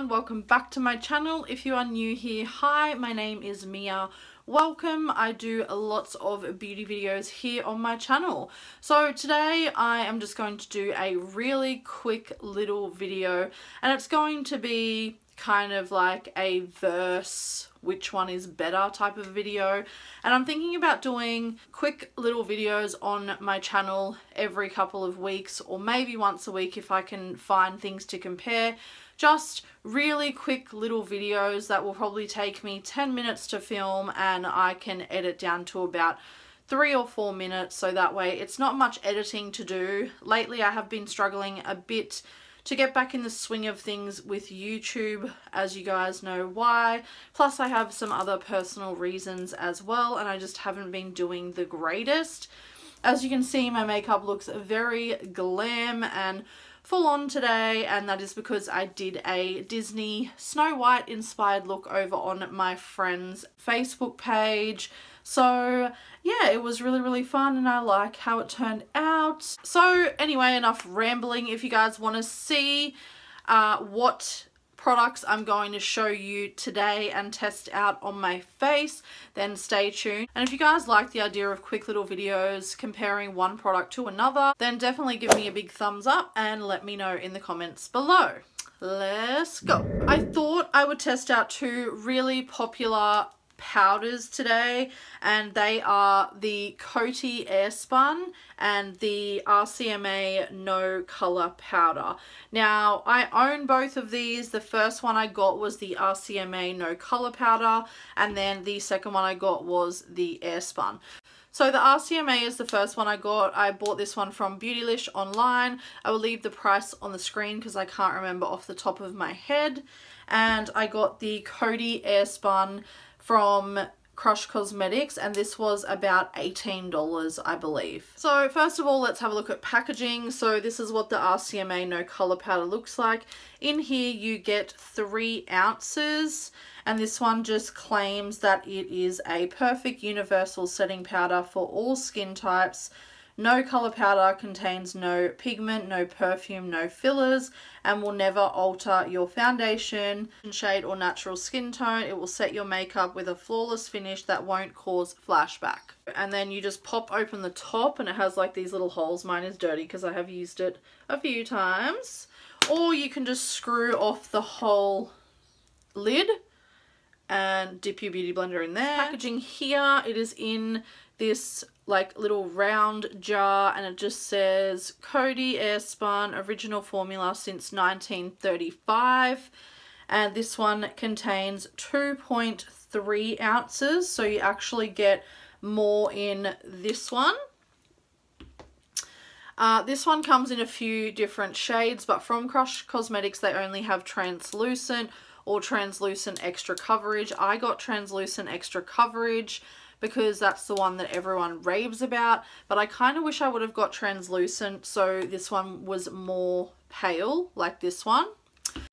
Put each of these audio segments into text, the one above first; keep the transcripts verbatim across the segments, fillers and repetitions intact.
everyone, welcome back to my channel. If you are new here, hi, my name is Mia. Welcome. I do lots of beauty videos here on my channel. So today I am just going to do a really quick little video, and it's going to be kind of like a verse, which one is better type of video. And I'm thinking about doing quick little videos on my channel every couple of weeks, or maybe once a week if I can find things to compare. Just really quick little videos that will probably take me ten minutes to film, and I can edit down to about three or four minutes, so that way it's not much editing to do. Lately I have been struggling a bit to get back in the swing of things with YouTube, as you guys know why. Plus I have some other personal reasons as well, and I just haven't been doing the greatest. As you can see, my makeup looks very glam and full on today, and that is because I did a Disney Snow White inspired look over on my friend's Facebook page. So yeah, it was really, really fun, and I like how it turned out. So anyway, enough rambling. If you guys want to see uh, what products I'm going to show you today and test out on my face, then stay tuned. And if you guys like the idea of quick little videos comparing one product to another, then definitely give me a big thumbs up and let me know in the comments below. Let's go. I thought I would test out two really popular powders today, and they are the Coty Airspun and the R C M A No Color Powder. Now I own both of these. The first one I got was the R C M A No Color Powder, and then the second one I got was the Airspun. So the R C M A is the first one I got. I bought this one from Beautylish online. I will leave the price on the screen because I can't remember off the top of my head. And I got the Coty Airspun from Crush Cosmetics, and this was about eighteen dollars, I believe. So first of all, let's have a look at packaging. So this is what the R C M A No Color Powder looks like. In here you get three ounces, and this one just claims that it is a perfect universal setting powder for all skin types. No color powder contains no pigment, no perfume, no fillers, and will never alter your foundation, shade, or natural skin tone. It will set your makeup with a flawless finish that won't cause flashback. And then you just pop open the top, and it has like these little holes. Mine is dirty because I have used it a few times. Or you can just screw off the whole lid and dip your beauty blender in there. Packaging here, it is in this like little round jar, and it just says Coty Airspun, original formula since nineteen thirty-five, and this one contains two point three ounces, so you actually get more in this one. Uh, this one comes in a few different shades, but from Crush Cosmetics they only have translucent or translucent extra coverage. I got translucent extra coverage because that's the one that everyone raves about, but I kind of wish I would have got translucent, so this one was more pale, like this one.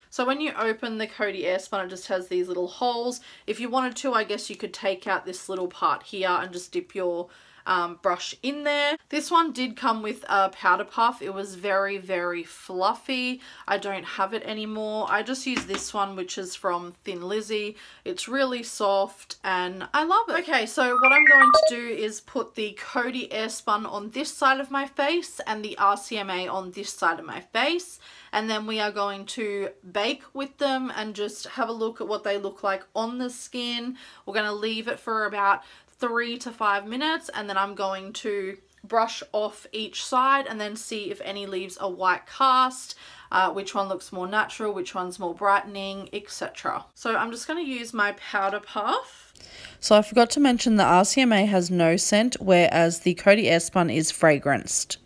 So when you open the Coty Airspun, it just has these little holes. If you wanted to, I guess you could take out this little part here and just dip your um, brush in there. This one did come with a powder puff. It was very, very fluffy. I don't have it anymore. I just use this one, which is from Thin Lizzy. It's really soft and I love it. Okay, so what I'm going to do is put the Coty Airspun on this side of my face and the R C M A on this side of my face, and then we are going to bake with them and just have a look at what they look like on the skin. We're going to leave it for about three to five minutes, and then I'm going to brush off each side and then see if any leaves a white cast, uh, which one looks more natural, which one's more brightening, et cetera. So I'm just going to use my powder puff. So I forgot to mention the R C M A has no scent, whereas the Coty Airspun is fragranced.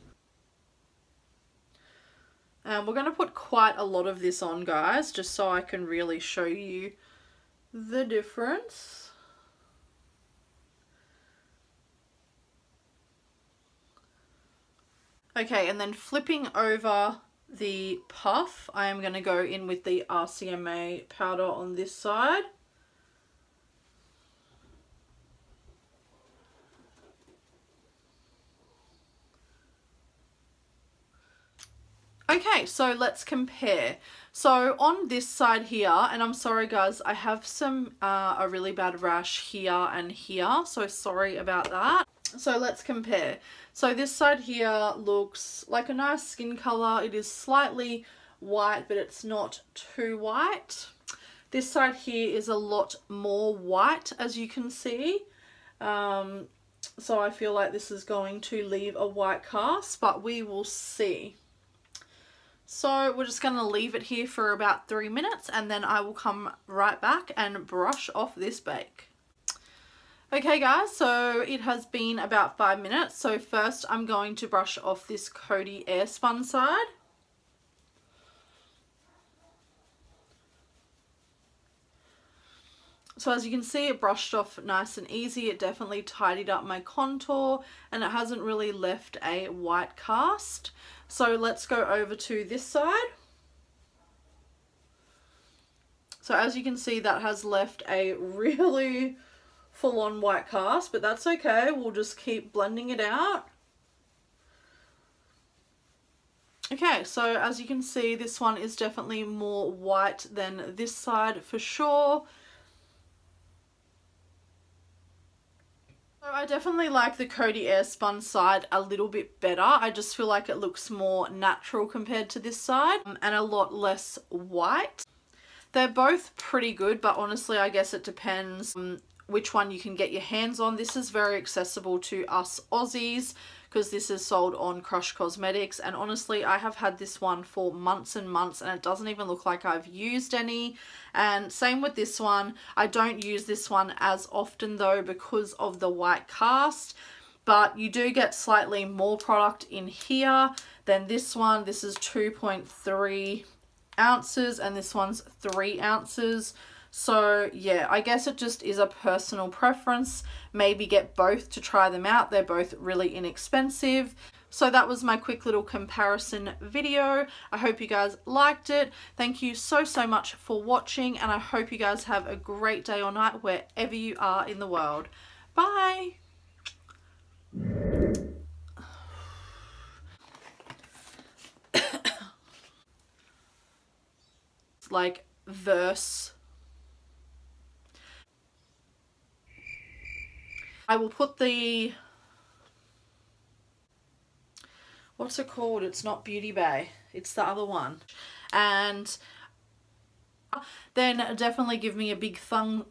And we're going to put quite a lot of this on, guys, just so I can really show you the difference. Okay, and then flipping over the puff, I am going to go in with the R C M A powder on this side. Okay, so let's compare. So on this side here, and I'm sorry guys, I have some uh, a really bad rash here and here, so sorry about that. So let's compare. So this side here looks like a nice skin color. It is slightly white, but it's not too white. This side here is a lot more white, as you can see. Um, so I feel like this is going to leave a white cast, but we will see. So we're just going to leave it here for about three minutes and then I will come right back and brush off this bake. Okay guys, so it has been about five minutes. So first I'm going to brush off this Coty Airspun side. So as you can see, it brushed off nice and easy. It definitely tidied up my contour and it hasn't really left a white cast. So let's go over to this side. So as you can see, that has left a really full-on white cast, but that's okay. We'll just keep blending it out. Okay, so as you can see, this one is definitely more white than this side for sure. I definitely like the Coty Airspun side a little bit better. I just feel like it looks more natural compared to this side and a lot less white. They're both pretty good, but honestly I guess it depends on which one you can get your hands on. This is very accessible to us Aussies because this is sold on Crush Cosmetics, and honestly I have had this one for months and months and it doesn't even look like I've used any. And same with this one. I don't use this one as often though because of the white cast, but you do get slightly more product in here than this one. This is two point three ounces and this one's three ounces. So yeah, I guess it just is a personal preference. Maybe get both to try them out. They're both really inexpensive. So that was my quick little comparison video. I hope you guys liked it. Thank you so, so much for watching, and I hope you guys have a great day or night wherever you are in the world. Bye. Like verse. I will put the, what's it called? It's not Beauty Bay. It's the other one. And then definitely give me a big thumb.